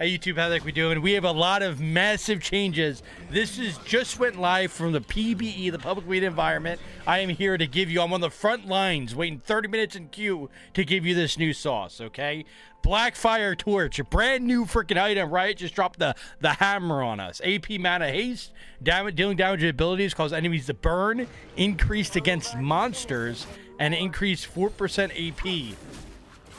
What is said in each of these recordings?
Hey YouTube, how the heck we doing? We have a lot of massive changes. This is just went live from the PBE, the public media environment. I am here to give you, I'm on the front lines waiting 30 minutes in queue to give you this new sauce, okay? Blackfire Torch, a brand new freaking item, right? Just dropped the hammer on us. AP mana haste, dealing damage abilities, cause enemies to burn, increased against monsters, and increased 4% AP.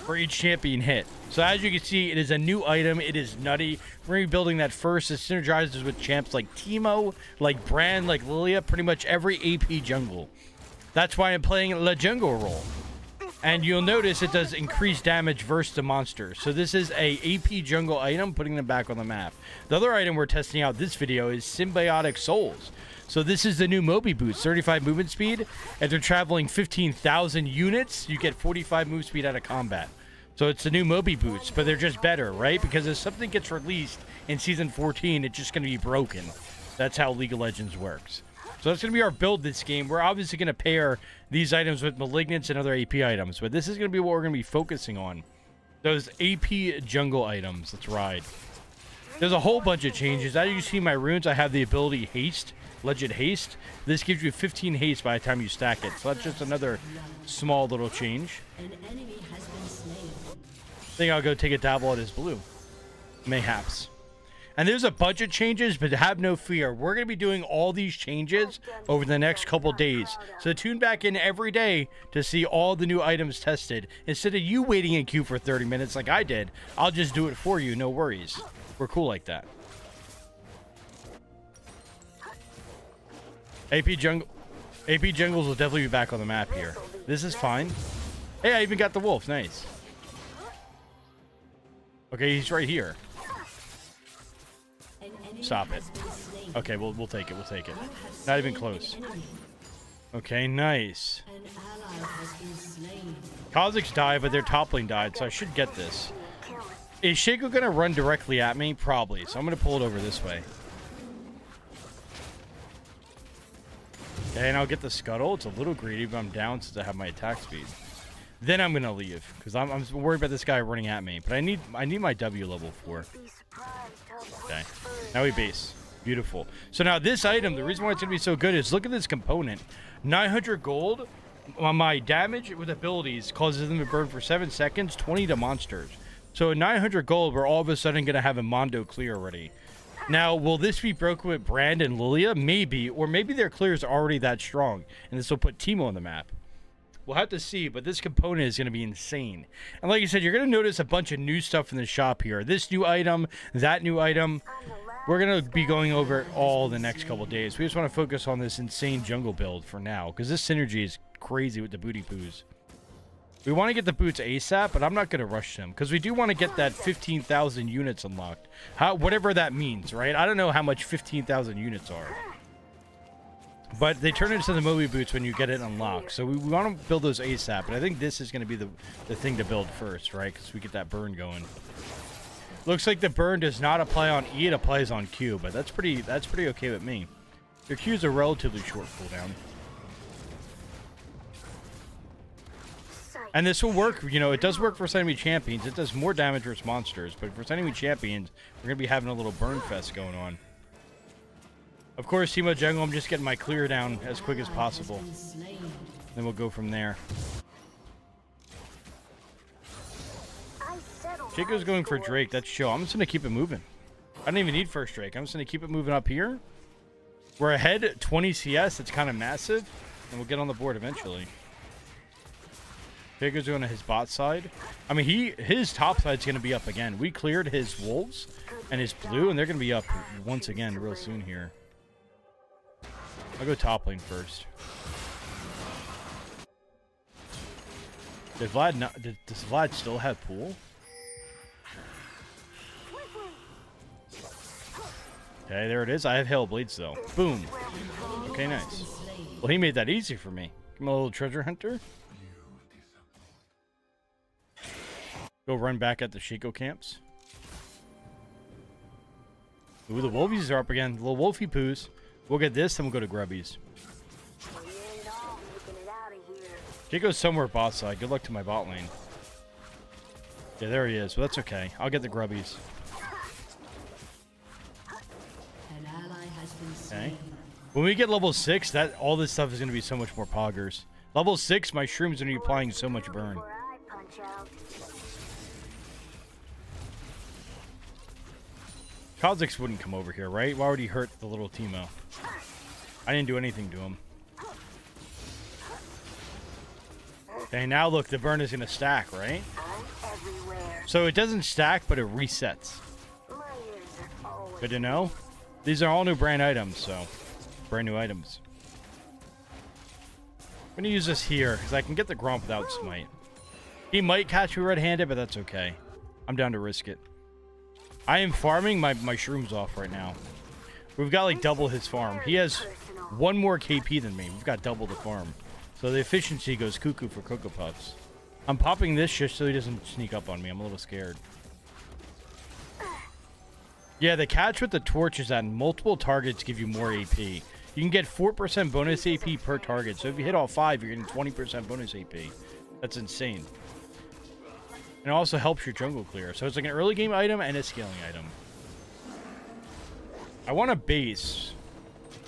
For each champion hit. So as you can see, it is a new item. It is nutty. We're gonna be building that first. It synergizes with champs like Teemo, like Brand, like Lillia, pretty much every AP jungle. That's why I'm playing the jungle role. And you'll notice it does increased damage versus the monster. So this is a AP jungle item, putting them back on the map. The other item we're testing out this video is Symbiotic Soles. So this is the new Mobi Boots, 35 movement speed. If they're traveling 15,000 units, you get 45 move speed out of combat. So it's the new Mobi Boots, but they're just better, right? Because if something gets released in Season 14, it's just going to be broken. That's how League of Legends works. So that's going to be our build this game. We're obviously going to pair these items with Malignance and other AP items, but this is going to be what we're going to be focusing on. Those AP jungle items. Let's ride. There's a whole bunch of changes. As you see my runes, I have the ability Haste, Legend Haste. This gives you 15 haste by the time you stack it. So that's just another small little change. An enemy has been slain. I think I'll go take a dabble at his blue, mayhaps. And there's a bunch of changes, but have no fear, we're going to be doing all these changes over the next couple days, so tune back in every day to see all the new items tested. Instead of you waiting in queue for 30 minutes like I did, I'll just do it for you. No worries, we're cool like that. AP jungles will definitely be back on the map here. This is fine. Hey, I even got the wolf. Nice. Okay, he's right here. Stop it. Okay, we'll take it. We'll take it. Not even close. Okay, nice. Kha'Zix died, but their top lane died, so I should get this. Is Shaco going to run directly at me? Probably. So I'm going to pull it over this way. Okay, and I'll get the scuttle. It's a little greedy, but I'm down since I have my attack speed. Then I'm gonna leave because I'm worried about this guy running at me. But I need my W level 4. Okay, now we base. Beautiful. So now this item, the reason why it's gonna be so good is look at this component. 900 gold. My damage with abilities causes them to burn for 7 seconds, 20 to monsters. So at 900 gold, we're all of a sudden gonna have a Mondo clear already. Now, will this be broken with Brand and Lillia? Maybe, or maybe their clear is already that strong, and this will put Teemo on the map. We'll have to see, but this component is going to be insane. And like I said, you're going to notice a bunch of new stuff in the shop here. This new item, that new item. We're going to be going over it all the next couple days. We just want to focus on this insane jungle build for now, because this synergy is crazy with the booty poos. We want to get the boots ASAP, but I'm not going to rush them, because we do want to get that 15,000 units unlocked. Whatever that means, right? I don't know how much 15,000 units are. But they turn into the Mobi Boots when you get it unlocked. So we want to build those ASAP. And I think this is going to be the thing to build first, right? Because we get that burn going. Looks like the burn does not apply on E. It applies on Q. But that's pretty okay with me. Your Q's a relatively short cooldown. And this will work. You know, it does work for enemy champions. It does more damage versus monsters. But for enemy champions, we're going to be having a little burn fest going on. Of course, Teemo jungle, I'm just getting my clear down as quick as possible. Then we'll go from there. Shaco's going for Drake. That's show. I'm just going to keep it moving. I don't even need first Drake. I'm just going to keep it moving up here. We're ahead 20 CS. It's kind of massive. And we'll get on the board eventually. Shaco's going to his bot side. I mean, his top side's going to be up again. We cleared his wolves and his blue, and they're going to be up once again real soon here. I'll go top lane first. Did Vlad not, does Vlad still have pool? Okay, there it is. I have Hail of Blades though. Boom. Okay, nice. Well, he made that easy for me. I'm a little treasure hunter. Go run back at the Shaco camps. Ooh, the Wolvies are up again. The little Wolfie poos. We'll get this, then we'll go to Grubby's. He goes somewhere bot side. Good luck to my bot lane. Yeah, there he is. Well, that's okay. I'll get the Grubby's. Okay. When we get level 6, that all this stuff is going to be so much more poggers. Level 6, my shroom's going to be applying so much burn. Kha'Zix wouldn't come over here, right? Why would he hurt the little Teemo? I didn't do anything to him. And now look, the burn is going to stack, right? So it doesn't stack, but it resets. Good to know. These are all new brand items, so... Brand new items. I'm going to use this here, because I can get the Gromp without Smite. He might catch me red-handed, but that's okay. I'm down to risk it. I am farming my shrooms off right now. We've got, like, double his farm. He has one more KP than me. We've got double the farm. So the efficiency goes cuckoo for Cocoa Puffs. I'm popping this just so he doesn't sneak up on me. I'm a little scared. Yeah, the catch with the torch is that multiple targets give you more AP. You can get 4% bonus AP per target. So if you hit all 5, you're getting 20% bonus AP. That's insane. And it also helps your jungle clear. So it's like an early game item and a scaling item. I want to base.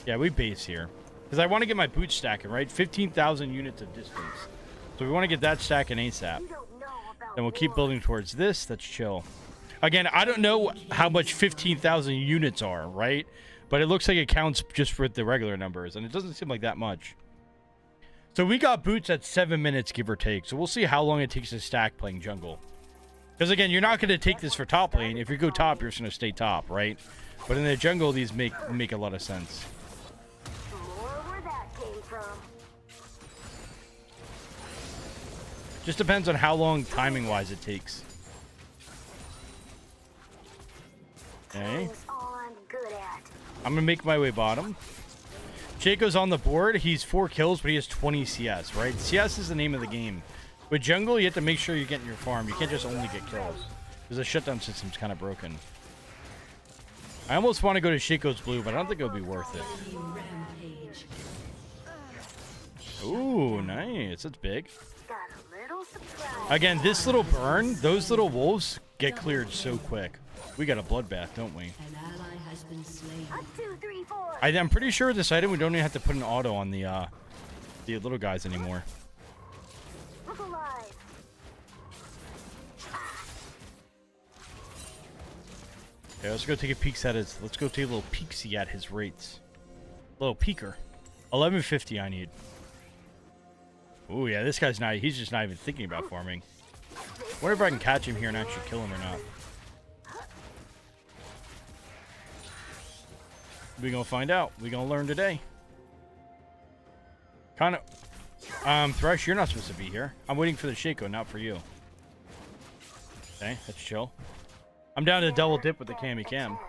Yeah, we base here. Because I want to get my boots stacking, right? 15,000 units of distance. So we want to get that stacking ASAP. Then we'll keep building towards this. That's chill. Again, I don't know how much 15,000 units are, right? But it looks like it counts just for the regular numbers, and it doesn't seem like that much. So we got boots at 7 minutes, give or take. So we'll see how long it takes to stack playing jungle. Because, again, you're not going to take this for top lane. If you go top, you're just going to stay top, right? But in the jungle, these make a lot of sense. Just depends on how long, timing-wise, it takes. Okay. I'm gonna make my way bottom. Shaco's on the board. He's 4 kills, but he has 20 CS, right? CS is the name of the game. With jungle, you have to make sure you're getting your farm. You can't just only get kills. Because the shutdown system's kind of broken. I almost want to go to Shaco's blue, but I don't think it would be worth it. Ooh, nice. That's big. Again, this little burn, those little wolves get cleared so quick. We got a bloodbath, don't we? An ally has been slain. 1, 2, 3, 4. I'm pretty sure this item we don't even have to put an auto on the little guys anymore. Look alive. Okay, let's go take a peek at his. Let's go take a little peeksy at his rates. A little peeker. 1150 I need. Oh yeah, this guy's not. He's just not even thinking about farming. Wonder if I can catch him here and actually kill him or not. We're gonna find out. We're gonna learn today. Kind of. Thresh, you're not supposed to be here. I'm waiting for the Shaco, not for you. Okay, that's chill. I'm down to double dip with the Cammy Cam.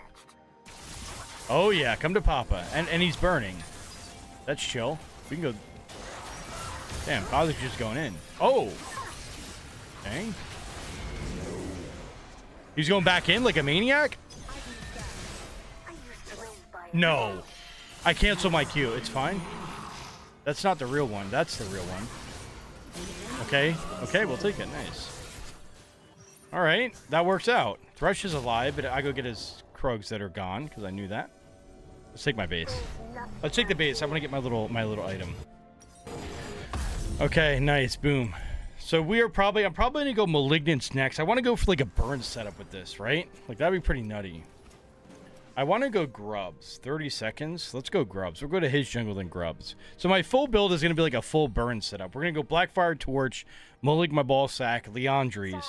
Oh yeah, come to Papa. And he's burning. That's chill. We can go. Damn, Kha'Zix just going in. Oh! Dang. He's going back in like a maniac? No. I cancel my Q. It's fine. That's not the real one. That's the real one. Okay. Okay, we'll take it. Nice. Alright, that works out. Thresh is alive, but I go get his Krugs that are gone, because I knew that. Let's take my base. Let's take the base. I want to get my little item. Okay, nice. Boom. So I'm probably going to go Malignance next. I want to go for like a burn setup with this, right? Like, that'd be pretty nutty. I want to go Grubs. 30 seconds. Let's go Grubs. We'll go to his jungle, then Grubs. So my full build is going to be like a full burn setup. We're going to go Blackfire Torch, Molig my ball sack, Liandry's,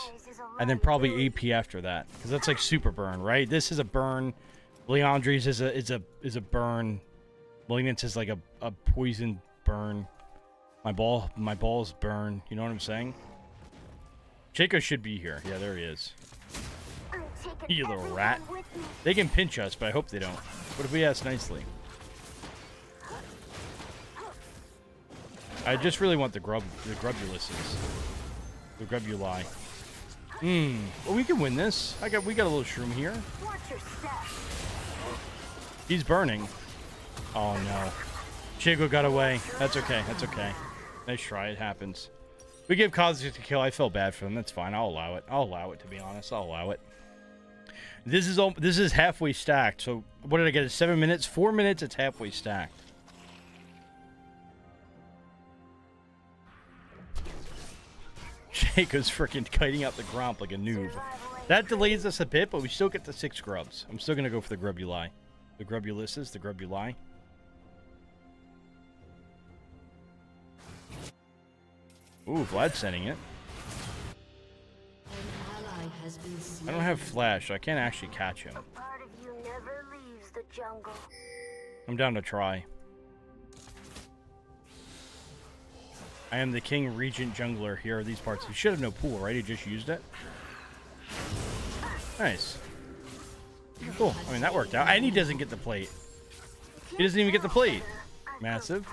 and then probably AP after that. Because that's like super burn, right? This is a burn. Liandry's is a burn. Malignance is like a poison burn. My balls burn. You know what I'm saying? Shaco should be here. Yeah, there he is. You little rat. They can pinch us, but I hope they don't. What if we ask nicely? I just really want the Grubuli. Hmm. Well, we can win this. We got a little shroom here. He's burning. Oh no. Shaco got away. That's okay. That's okay. Nice try. It happens. We give Kha'Zix a kill. I feel bad for them. That's fine. I'll allow it. I'll allow it, to be honest. I'll allow it. This is halfway stacked. So what did I get? 7 minutes, 4 minutes. It's halfway stacked. Shaco's freaking kiting out the Gromp like a noob. That delays us a bit, but we still get the 6 grubs. I'm still gonna go for the Grubuli, the Grubulissus, the Grubuli. Ooh, Vlad's sending it. I don't have Flash, so I can't actually catch him. A part of you never leaves the jungle. I'm down to try. I am the King Regent Jungler here of these parts. He should have no pool, right? He just used it. Nice. Cool. I mean, that worked out. And he doesn't get the plate. He doesn't even get the plate. Massive.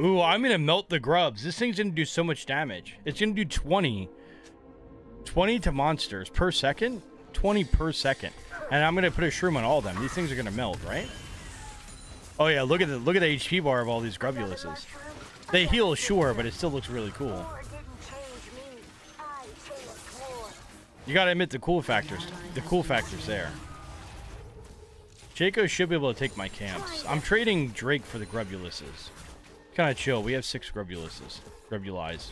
Ooh, I'm going to melt the grubs. This thing's going to do so much damage. It's going to do 20. 20 to monsters per second. 20 per second. And I'm going to put a shroom on all of them. These things are going to melt, right? Oh, yeah. Look at the HP bar of all these Grubuluses. They heal, sure, but it still looks really cool. You got to admit the cool factors. The cool factor's there. Shaco should be able to take my camps. I'm trading Drake for the Grubuluses. Kind of chill. We have 6 Grubulises. Grubulies.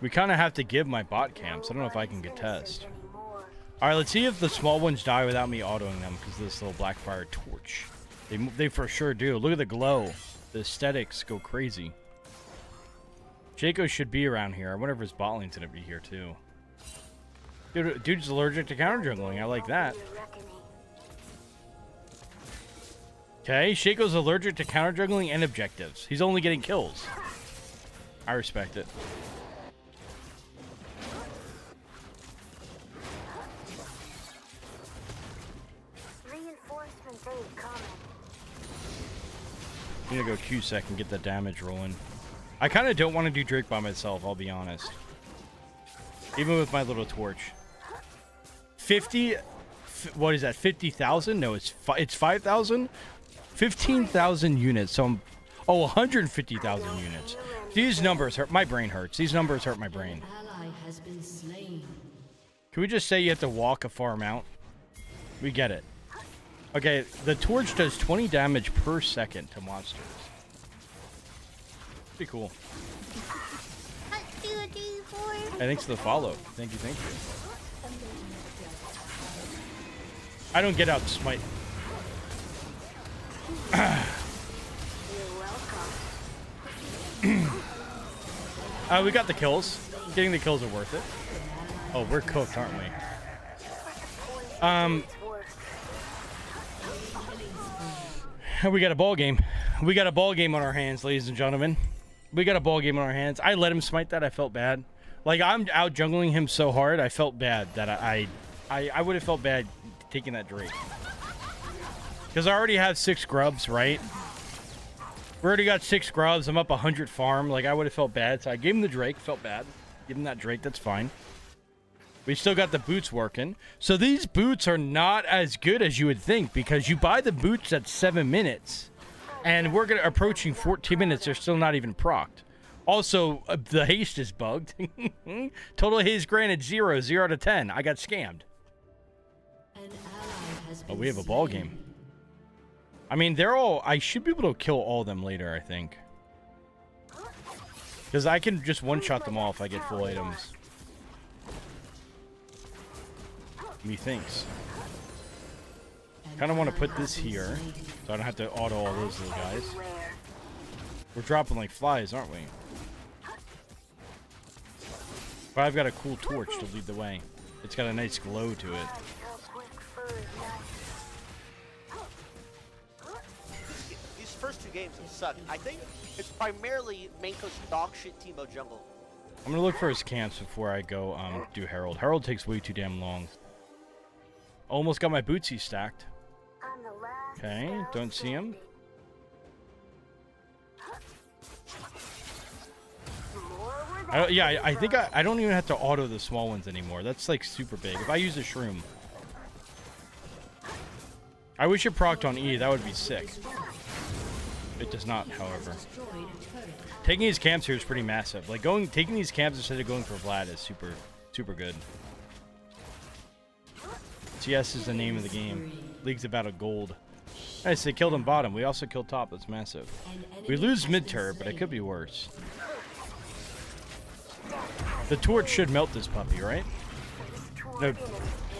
We kind of have to give my bot camps. I don't know if I can contest. Alright, let's see if the small ones die without me autoing them. Because of this little Blackfire Torch. They for sure do. Look at the glow. The aesthetics go crazy. Shaco should be around here. I wonder if his bot lane's going to be here too. Dude's allergic to counter jungling. I like that. Okay, Shaco's allergic to counter juggling and objectives. He's only getting kills. I respect it. Reinforcements ain't coming. I'm gonna go Q-Sec and get the damage rolling. I kind of don't want to do Drake by myself, I'll be honest. Even with my little torch. 50... What is that? 50,000? No, it's 5,000? 15,000 units. So I'm 150,000 units. These numbers hurt my brain. These numbers hurt my brain. Can we just say you have to walk a farm out? We get it. Okay, the torch does 20 damage per second to monsters. Pretty cool. Hey, thanks for the follow. Thank you, thank you. I don't get out smite. We got the kills. Getting the kills are worth it. Oh, we're cooked, aren't we? We got a ball game. We got a ball game on our hands, ladies and gentlemen. We got a ball game on our hands. I let him smite that. I felt bad. Like, I'm out jungling him so hard, I felt bad that I would have felt bad taking that Drake. Because I already have 6 grubs, right? We already got 6 grubs. I'm up 100 farm. Like, I would have felt bad. So I gave him the Drake. Felt bad. Give him that Drake. That's fine. We still got the boots working. So these boots are not as good as you would think because you buy the boots at 7 minutes. And we're gonna, approaching 14 minutes. They're still not even procced. Also, the haste is bugged. Total haste granted 0. 0 out of 10. I got scammed. But we have a ball game. I mean, they're all... I should be able to kill all of them later, I think. Because I can just one-shot them all if I get full items. Methinks. Kind of want to put this here. So I don't have to auto all those little guys. We're dropping like flies, aren't we? But I've got a cool torch to lead the way. It's got a nice glow to it. First 2 games have sucked. I think it's primarily Manko's dog shit Teemo jungle. I'm gonna look for his camps before I go do Herald. Herald takes way too damn long. Almost got my Bootsy stacked. Okay, don't see him. I think I don't even have to auto the small ones anymore. That's like super big. If I use a shroom, I wish it procced on E. That would be sick. It does not, however. Taking these camps here is pretty massive. Like taking these camps instead of going for Vlad is super, super good. CS is the name of the game. League's about a gold. Nice, they killed him bottom. We also killed top. That's massive. We lose mid turret, but it could be worse. The torch should melt this puppy, right? No,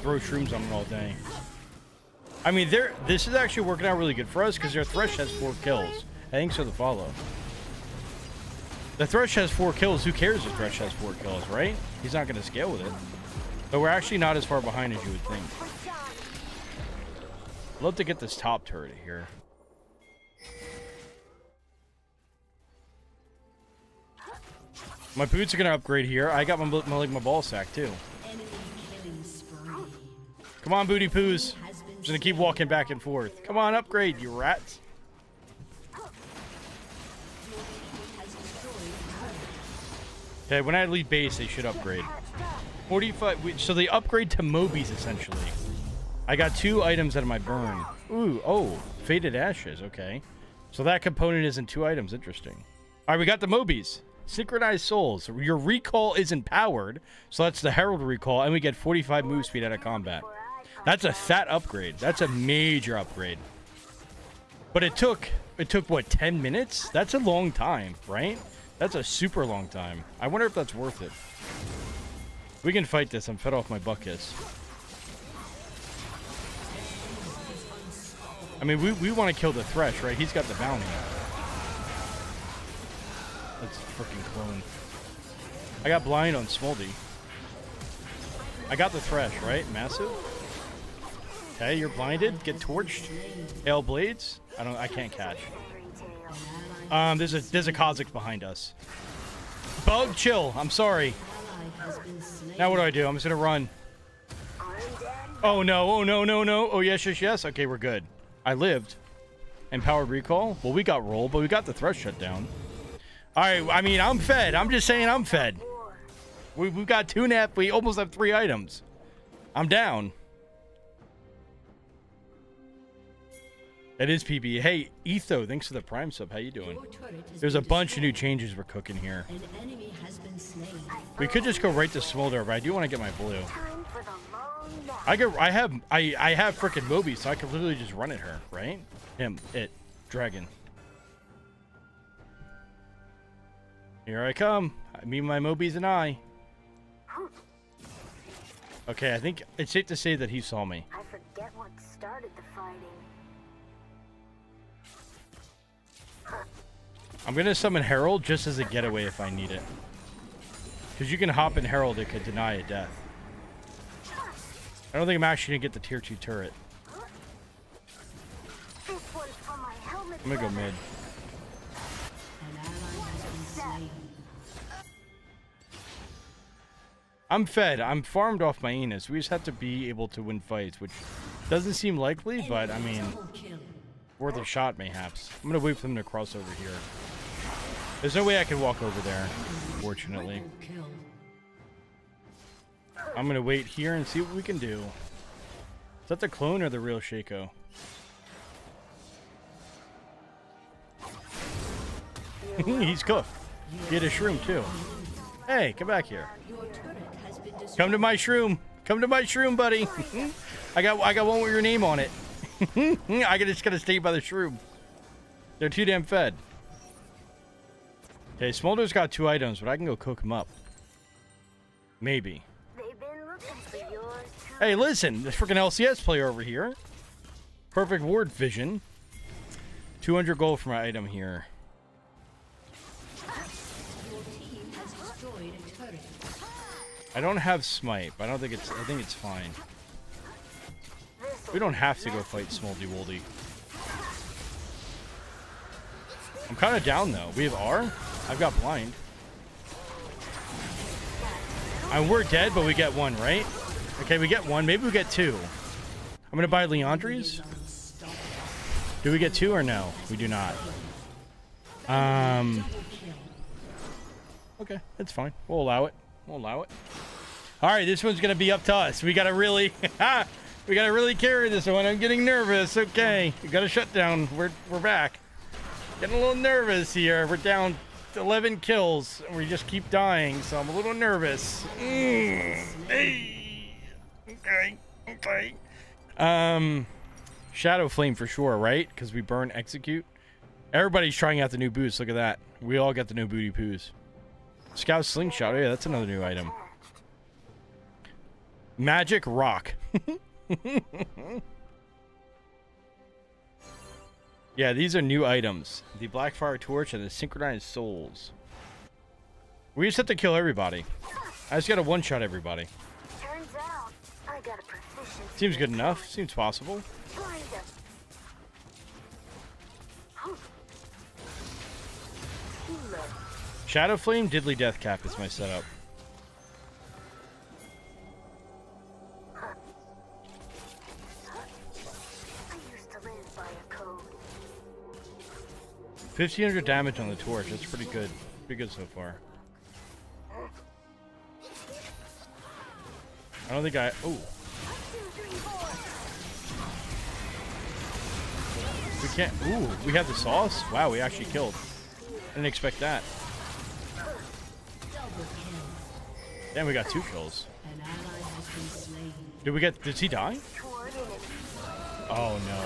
throw shrooms on it all day. I mean, this is actually working out really good for us because their Thresh has 4 kills. I think so, the follow. The Thresh has 4 kills. Who cares if Thresh has 4 kills, right? He's not going to scale with it. But we're actually not as far behind as you would think. I'd love to get this top turret here. My boots are going to upgrade here. I got my ball sack, too. Come on, booty poos. I'm just gonna keep walking back and forth. Come on, upgrade, you rats. Okay, when I leave base, they should upgrade. 45, so they upgrade to Mobi's, essentially. I got 2 items out of my burn. Ooh, oh, Faded Ashes, okay. So that component is in 2 items, interesting. All right, we got the Mobi's. Synchronized Souls. Your recall is empowered, so that's the Herald recall, and we get 45 move speed out of combat. That's a fat upgrade. That's a major upgrade. But it took what, 10 minutes? That's a long time, right? That's a super long time. I wonder if that's worth it. We can fight this. I'm fed off my buckets. I mean, we want to kill the Thresh, right? He's got the bounty. Let's freaking clone. I got blind on Smolder. I got the Thresh, right? Massive. Hey, you're blinded. Get torched. Hail Blades. I can't catch. There's a Kha'Zix behind us. Bug, chill. I'm sorry. Now what do? I'm just gonna run. Oh no! Oh no! No! No! Oh yes! Yes! Yes! Okay, we're good. I lived. Empowered recall. Well, we got rolled, but we got the Thresh shut down. All right. I mean, I'm fed. I'm just saying, I'm fed. We've got 2 and a half. We almost have 3 items. I'm down. That is PBE. Hey, Etho, thanks for the Prime sub. How you doing? There's a bunch of new changes we're cooking here. We could just go right to Smolder, but I do want to get my blue. I have frickin' Mobi, so I could literally just run at her, right? Dragon. Here I come. I mean, my Mobi's an eye. Okay, I think it's safe to say that he saw me. I forget what started the fighting. I'm going to summon Herald just as a getaway if I need it. Because you can hop in Herald, it could deny a death. I don't think I'm actually going to get the tier 2 turret. I'm going to go mid. I'm fed. I'm farmed off my Enos. We just have to be able to win fights, which doesn't seem likely, but I mean... worth a shot, mayhaps. I'm going to wait for them to cross over here. There's no way I can walk over there, fortunately. I'm going to wait here and see what we can do. Is that the clone or the real Shaco? He's cooked. He had a shroom, too. Hey, come back here. Come to my shroom. Come to my shroom, buddy. I got one with your name on it. I just gotta stay by the shroom. They're too damn fed. Okay, Smolder's got 2 items, but I can go cook him up. Maybe. Hey, listen, this freaking LCS player over here. Perfect ward vision. 200 gold for my item here. I don't have smite, but I think it's fine. We don't have to go fight Smolder Woldy. I'm kind of down, though. We have R. I've got blind. And we're dead, but we get 1, right? Okay, we get 1. Maybe we get 2. I'm going to buy Liandry's. Do we get 2 or no? We do not. Okay, that's fine. We'll allow it. We'll allow it. All right, this one's going to be up to us. We got to really... We gotta really carry this one. I'm getting nervous. Okay, we got a shutdown. We're back. Getting a little nervous here. We're down 11 kills. We just keep dying, so I'm a little nervous. Hey. Okay. Shadowflame for sure, right? Because we burn execute. Everybody's trying out the new boots. Look at that. We all got the new booty poos. Scout slingshot. Yeah, that's another new item. Magic rock. Yeah, these are new items. The Blackfire Torch and the Synchronized Souls. We just have to kill everybody. I just gotta one-shot everybody. Turns out, I got a seems good enough. Seems possible. Shadowflame, Diddly Deathcap is my setup. I used to live by a code. 1,500 damage on the torch. That's pretty good. Pretty good so far. I don't think I. Oh. We can't. Ooh, we have the sauce? Wow, we actually killed. I didn't expect that. Damn, we got 2 kills. Did we get? Did he die? Oh no!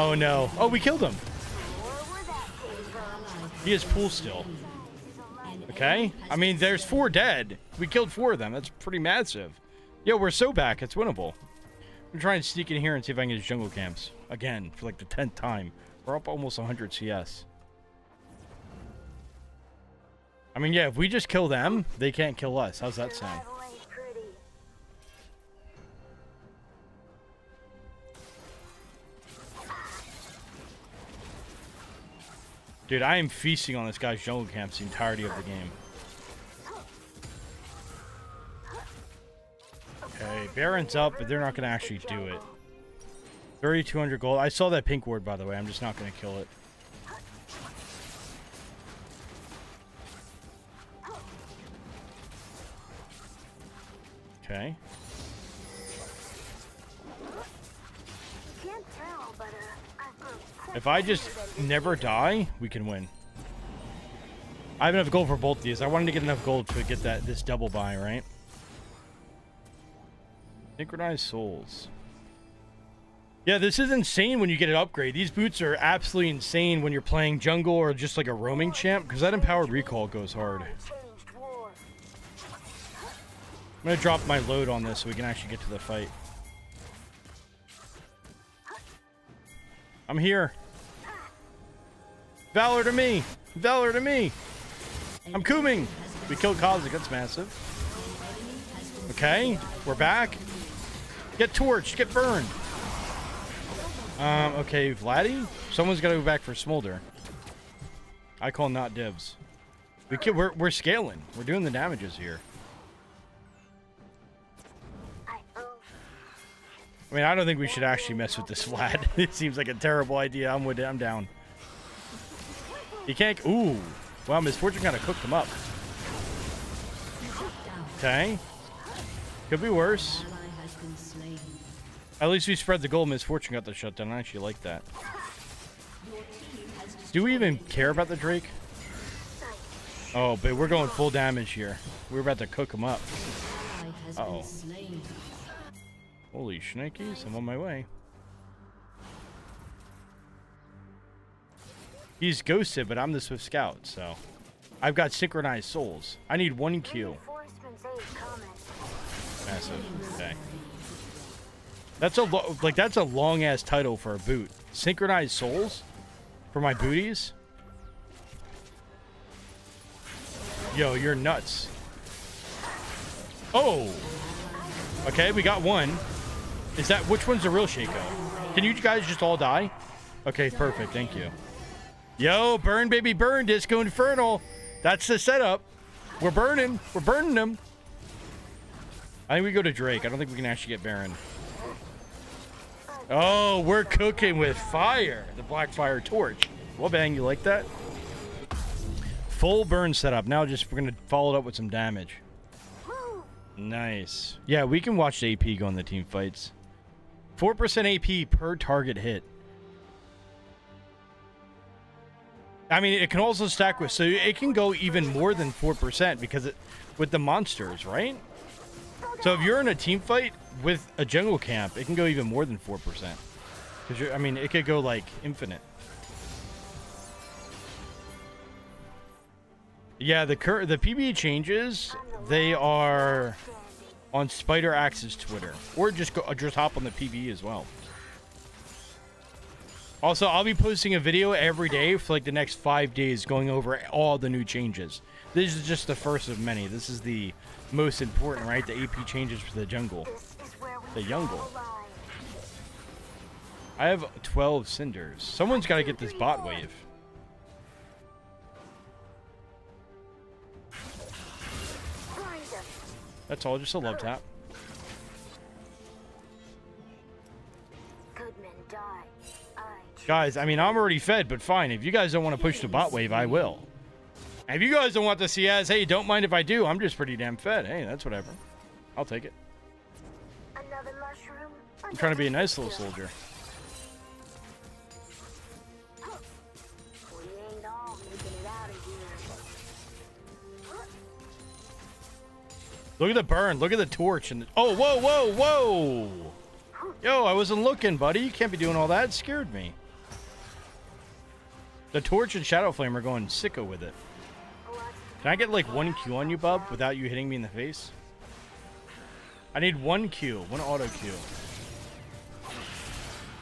Oh no! Oh, we killed him. He has pool still. Okay. I mean, there's 4 dead. We killed 4 of them. That's pretty massive. Yo, we're so back. It's winnable. I'm trying to sneak in here and see if I can get jungle camps again for like the 10th time. We're up almost 100 CS. I mean, yeah, if we just kill them, they can't kill us. How's that sound? Dude, I am feasting on this guy's jungle camps the entirety of the game. Okay, Baron's up, but they're not going to actually do it. 3,200 gold. I saw that pink ward, by the way. I'm just not going to kill it. Okay. If I just never die, we can win. I have enough gold for both these. I wanted to get enough gold to get that this double buy, right? Synchronized Souls. Yeah, this is insane when you get an upgrade. These boots are absolutely insane when you're playing jungle or just like a roaming champ, because that empowered recall goes hard. I'm going to drop my load on this so we can actually get to the fight. I'm here. Valor to me. Valor to me. I'm cooming. We killed Kha'Zix. That's massive. Okay. We're back. Get torched. Get burned. Okay, Vladdy. Someone's got to go back for Smolder. I call not divs. We're scaling. We're doing the damages here. I mean, I don't think we should actually mess with this Vlad. It seems like a terrible idea. I'm with it. I'm down. You can't. Ooh. Wow, Misfortune kind of cooked him up. Okay. Could be worse. At least we spread the gold. Misfortune got the shutdown. I actually like that. Do we even care about the Drake? Oh, but we're going full damage here. We're about to cook him up. Uh-oh. Holy shnikes, I'm on my way. He's ghosted, but I'm the Swift Scout, so. I've got Synchronized Souls. I need 1 Q. Massive, okay. That's a, like, that's a long-ass title for a boot. Synchronized Souls? For my booties? Yo, you're nuts. Oh! Okay, we got 1. Is that which one's the real Shaco? Can you guys just all die? Okay, perfect. Thank you. Yo, burn, baby, burn. Disco Infernal. That's the setup. We're burning. We're burning them. I think we go to Drake. I don't think we can actually get Baron. Oh, we're cooking with fire. The Blackfire Torch. Well, bang, you like that? Full burn setup. Now just we're going to follow it up with some damage. Nice. Yeah, we can watch the AP go in the team fights. 4% AP per target hit. I mean, it can also stack with, so it can go even more than 4% because it with the monsters, right? So if you're in a team fight with a jungle camp, it can go even more than 4%. Because you're, I mean, it could go like infinite. Yeah, the PBE changes, they are on Spider Axe's Twitter, or just hop on the PBE as well. Also, I'll be posting a video every day for like the next 5 days going over all the new changes. This is just the first of many. This is the most important, right? The AP changes for the jungle. The jungle. I have 12 cinders. Someone's got to get this bot wave. That's all, just a love tap. Guys, I mean, I'm already fed, but fine. If you guys don't want to push the bot wave, I will. And if you guys don't want the CS, hey, don't mind if I do. I'm just pretty damn fed. Hey, that's whatever. I'll take it. I'm trying to be a nice little soldier. Look at the burn. Look at the torch. And the oh, whoa, whoa, whoa. Yo, I wasn't looking, buddy. You can't be doing all that. It scared me. The torch and Shadowflame are going sicko with it. Can I get like one Q on you, bub, without you hitting me in the face? I need one Q. One auto Q.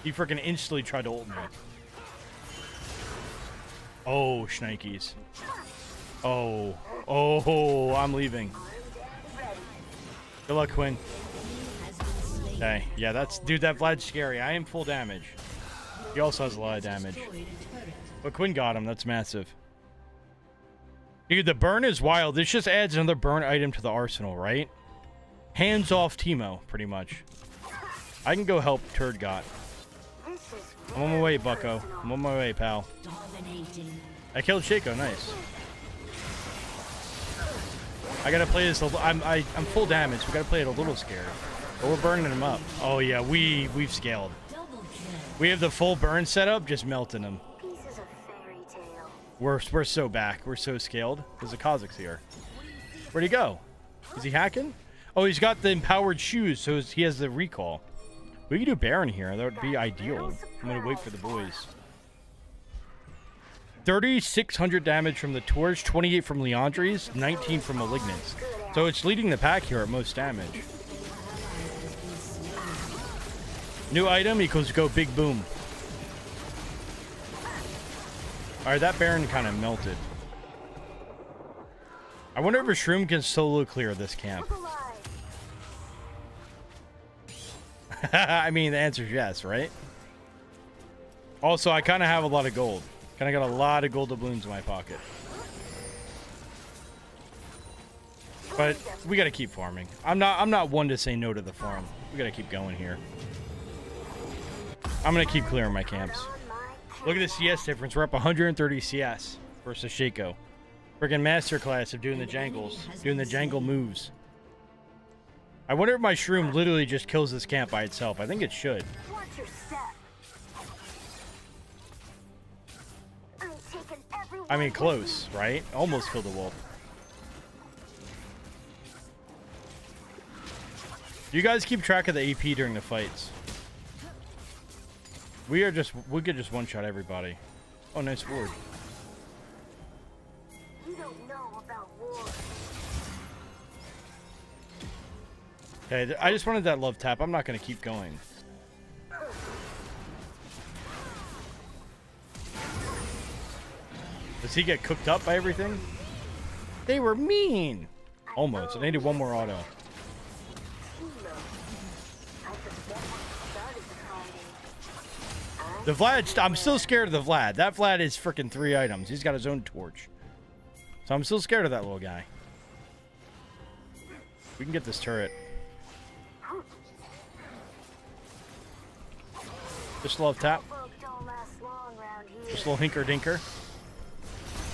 He freaking instantly tried to ult me. Oh, shnikes. Oh. Oh, I'm leaving. Good luck, Quinn. Okay, yeah, that's... Dude, that Vlad's scary. I am full damage. He also has a lot of damage. But Quinn got him. That's massive. Dude, the burn is wild. This just adds another burn item to the arsenal, right? Hands off Teemo, pretty much. I can go help Turgot. I'm on my way, bucko. I'm on my way, pal. I killed Shaco. Nice. I gotta play this. I'm full damage. We gotta play it a little scary, but we're burning them up. Oh yeah, we've scaled. We have the full burn setup, just melting them. We're so back. We're so scaled. There's a Kha'Zix here. Where'd he go? Is he hacking? Oh, he's got the empowered shoes, so he has the recall. We could do Baron here. That would be ideal. I'm gonna wait for the boys. 3,600 damage from the Torch, 28 from Liandry's, 19 from Malignance. So it's leading the pack here at most damage. New item equals go big boom. Alright, that Baron kind of melted. I wonder if a Shroom can solo clear this camp. I mean, the answer is yes, right? Also, I kind of have a lot of gold. And I got a lot of gold doubloons in my pocket. But we gotta keep farming. I'm not one to say no to the farm. We gotta keep going here. I'm gonna keep clearing my camps. Look at the CS difference. We're up 130 CS versus Shaco. Freaking masterclass of doing the jangles, doing the jangle moves. I wonder if my shroom literally just kills this camp by itself. I think it should. I mean, close, right? Almost killed the wolf. You guys keep track of the AP during the fights. We could just one-shot everybody. Oh, nice ward. You don't know about war. Okay, I just wanted that love tap. I'm not gonna keep going. Does he get cooked up by everything? They were mean! Almost. I needed one more auto. The Vlad... I'm still scared of the Vlad. That Vlad is freaking 3 items. He's got his own torch. So I'm still scared of that little guy. We can get this turret. Just love tap. Just a little hinker dinker.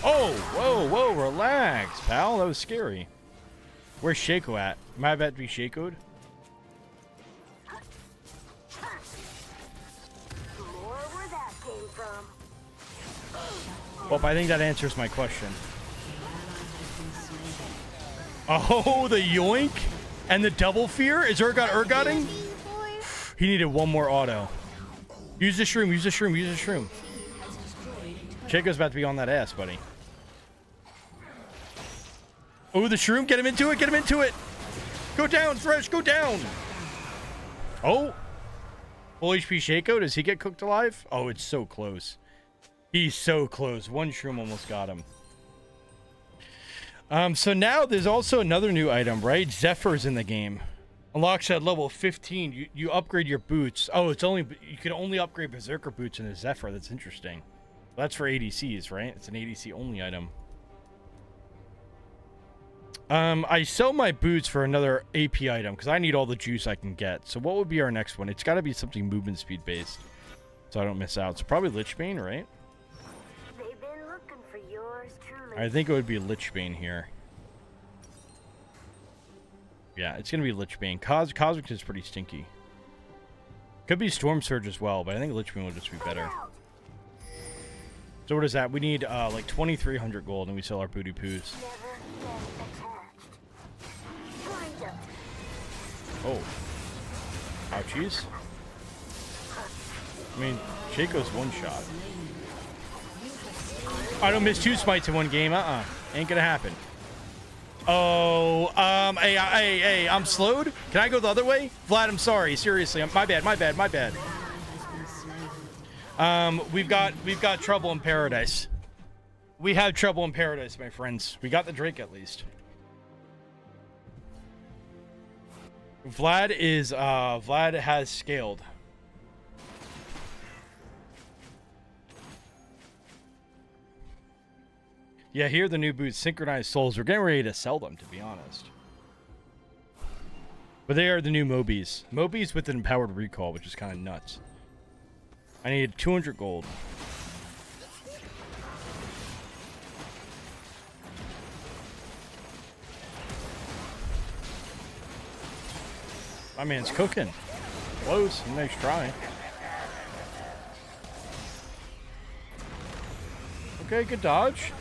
Oh, whoa, whoa, relax, pal. That was scary. Where's Shaco at? Am I about to be Shaco'd? Well, I think that answers my question. Oh, the yoink? And the double fear is Urgotting. He needed one more auto. Use the shroom, use the shroom, use the shroom. Shaco's about to be on that ass, buddy. Oh, the shroom, get him into it, get him into it. Go down, Thresh, go down. Oh, full HP Shaco, does he get cooked alive? Oh, it's so close. He's so close. One shroom almost got him. So now there's also another new item, right? Zephyr's in the game. Unlocks at level 15. You upgrade your boots. Oh, it's only, you can only upgrade Berserker boots in a Zephyr. That's interesting. That's for ADCs, right? It's an ADC only item. I sell my boots for another AP item because I need all the juice I can get. So what would be our next one? It's got to be something movement speed based, so I don't miss out. So probably Lich Bane, right? They've been looking for yours truly. I think it would be Lich Bane here. Yeah, it's gonna be Lich Bane. Cosmic is pretty stinky. Could be Storm Surge as well, but I think Lich Bane will just be better. So what is that? We need like 2,300 gold, and we sell our booty poos. Oh. Ouchies. I mean, Shaco's one shot. I don't miss two smites in one game. Ain't gonna happen. Oh, hey, I'm slowed? Can I go the other way? Vlad, I'm sorry. Seriously, my bad. We've got trouble in paradise. We have trouble in paradise, my friends. We got the drink at least. Vlad has scaled. Yeah, here are the new boots, synchronized soles. We're getting ready to sell them, to be honest. But they are the new Mobis. Mobis with an empowered recall, which is kind of nuts. I need 200 gold. My man's cooking. Close. Nice try. Okay, good dodge.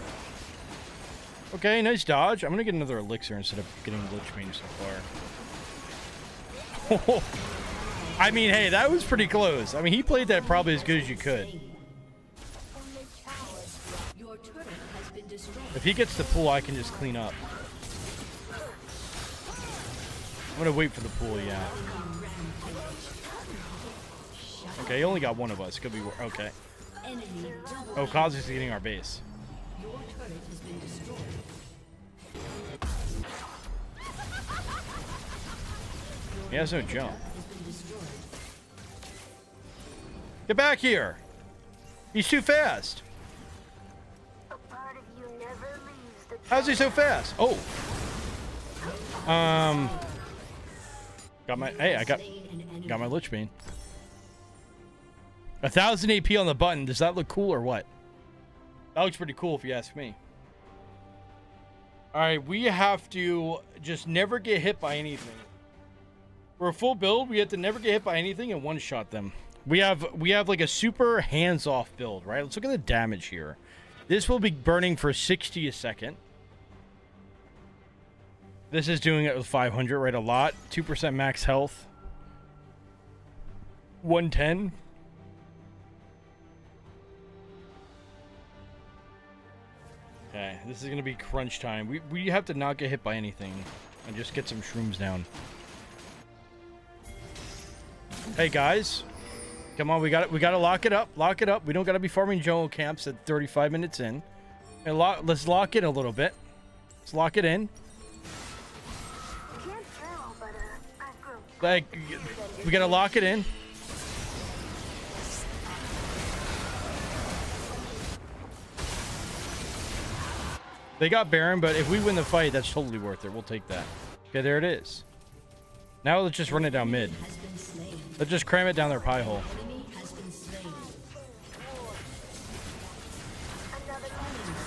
Okay, nice dodge. I'm gonna get another elixir instead of getting Lich Bane so far. Oh, I mean, hey, that was pretty close. I mean, he played that probably as good as you could. If he gets the pool, I can just clean up. I'm gonna wait for the pool, yeah. Okay, he only got one of us. Could be okay. Oh, Kha'Zix is getting our base. He has no jump. Get back here! He's too fast. How's he so fast? Oh. Got my, hey, I got my Lich Bane. 1,000 AP on the button. Does that look cool or what? That looks pretty cool if you ask me. All right, we have to just never get hit by anything. For a full build, we have to never get hit by anything and one-shot them. We have like a super hands-off build, right? Let's look at the damage here. This will be burning for 60 a second. This is doing it with 500, right? A lot. 2% max health. 110. Okay, this is going to be crunch time. We have to not get hit by anything and just get some shrooms down. Hey, guys. Come on, we got to lock it up. Lock it up. We don't got to be farming jungle camps at 35 minutes in. And let's lock in a little bit. Let's lock it in. Like, we gotta lock it in. They got Baron, but if we win the fight, that's totally worth it. We'll take that. Okay, there it is. Now let's just run it down mid. Let's just cram it down their pie hole.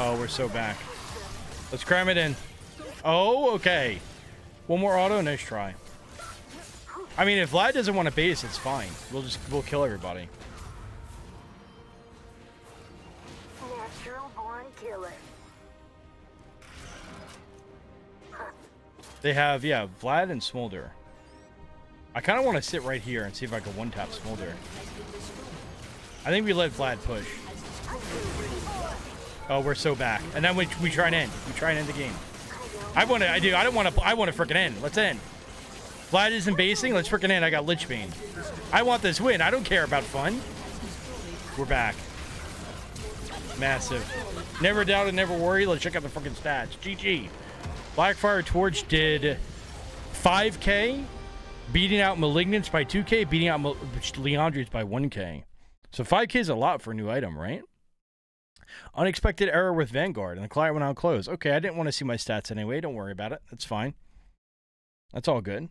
Oh, we're so back. Let's cram it in. Oh, okay. One more auto. Nice try. I mean, if Vlad doesn't want to base, it's fine. We'll kill everybody. Natural born killer. They have, yeah, Vlad and Smolder. I kind of want to sit right here and see if I can one-tap Smolder. I think we let Vlad push. Oh, we're so back. And then we try and end. We try and end the game. I want to, I do. I don't want to, I want to frickin' end. Let's end. Vlad isn't basing. Let's frickin' end. I got Lich Bane. I want this win. I don't care about fun. We're back. Massive. Never doubt and never worry. Let's check out the frickin' stats. GG. Blackfire Torch did 5K, beating out Malignance by 2K, beating out Liandry's by 1K. So 5K is a lot for a new item, right? Unexpected error with Vanguard, and the client went on close. Okay, I didn't want to see my stats anyway. Don't worry about it. That's fine. That's all good.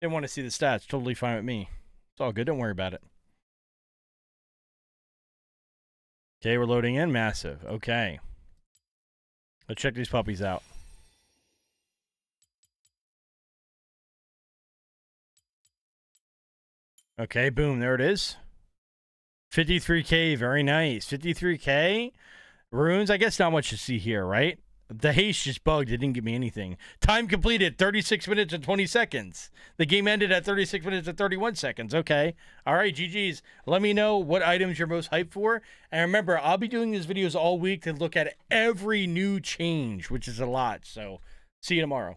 Didn't want to see the stats. Totally fine with me. It's all good. Don't worry about it. Okay, we're loading in. Massive. Okay. Let's check these puppies out. Okay, boom. There it is. 53K. Very nice. 53K. Runes. I guess not much to see here, right? The haste just bugged. It didn't give me anything. Time completed. 36 minutes and 20 seconds. The game ended at 36 minutes and 31 seconds. Okay. All right, GGs. Let me know what items you're most hyped for. And remember, I'll be doing these videos all week to look at every new change, which is a lot. So see you tomorrow.